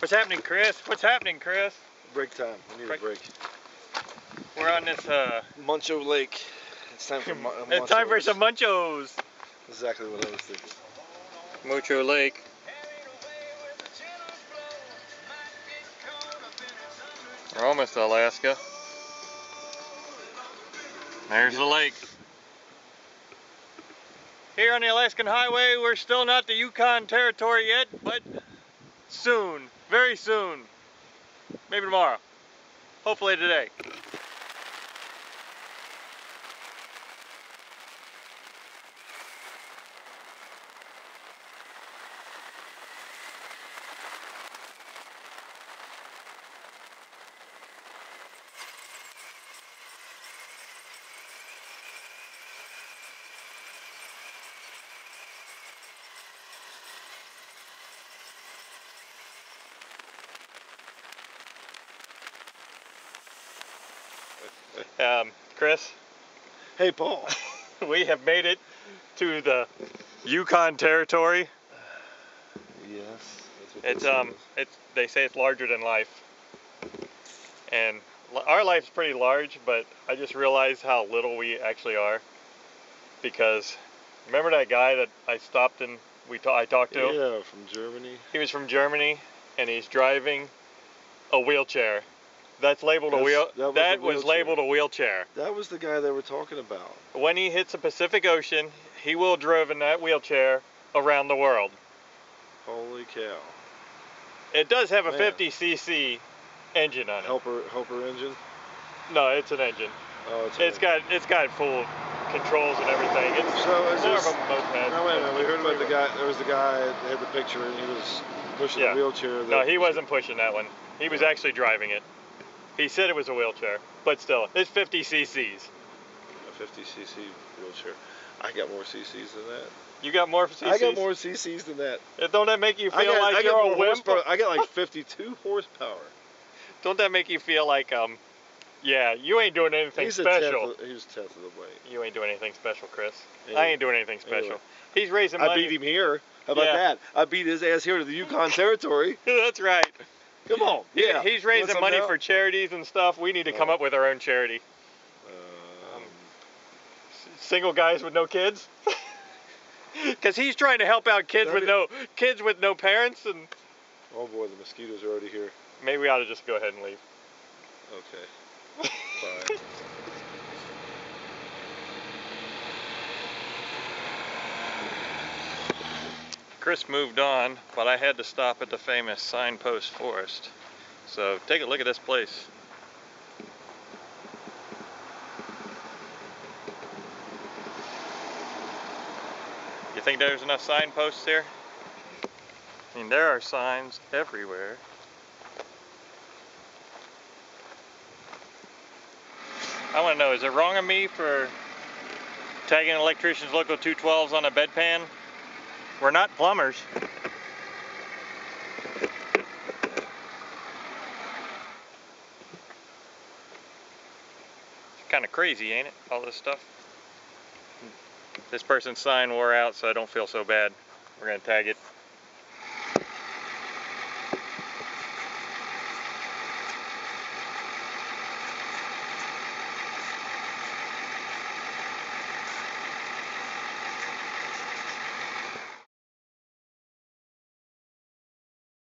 What's happening, Chris? What's happening, Chris? Break time. We need a break. We're on this Muncho Lake. It's time for it's time for some munchos. Exactly what I was thinking. Muncho Lake. We're almost to Alaska. There's the lake. Here on the Alaskan Highway, we're still not the Yukon Territory yet, but soon, very soon. Maybe tomorrow. Hopefully today. Chris? Hey, Paul. We have made it to the Yukon Territory. Yes. They say it's larger than life. And our life's pretty large, but I just realized how little we actually are. Because remember that guy that I stopped and I talked to? Yeah, from Germany. He was from Germany, and he's driving a wheelchair. That's labeled a wheel. That was labeled a wheelchair. That was the guy they were talking about. When he hits the Pacific Ocean, he will drive in that wheelchair around the world. Holy cow! It does have a 50cc engine on it. Helper engine? No, it's an engine. Oh, it's got full controls and everything. It's more of a moped. No, wait a minute. We heard about the guy. There was the guy that had the picture, and he was pushing the wheelchair. No, he wasn't pushing that one. He was actually driving it. He said it was a wheelchair, but still, it's 50 cc's. A 50cc wheelchair. I got more cc's than that. You got more cc's? I got more cc's than that. Don't that make you feel like you're a wimp? I got like 52 horsepower. Don't that make you feel like, yeah, you ain't doing anything special. He's a tenth of the way. You ain't doing anything special, Chris. Anyway, I ain't doing anything special. Anyway. He's raising money. I beat him here. How about that? I beat his ass here to the Yukon Territory. That's right. Come on, yeah. He's raising money for charities and stuff. We need to come up with our own charity. Single guys with no kids, because he's trying to help out kids with no parents and. Oh boy, the mosquitoes are already here. Maybe we ought to just go ahead and leave. Okay. Bye. Chris moved on, but I had to stop at the famous Signpost Forest. So take a look at this place. You think there's enough signposts here? I mean, there are signs everywhere. I want to know, is it wrong of me for tagging electricians local 212s on a bedpan? We're not plumbers. It's kind of crazy, ain't it? All this stuff. This person's sign wore out, so I don't feel so bad. We're gonna tag it.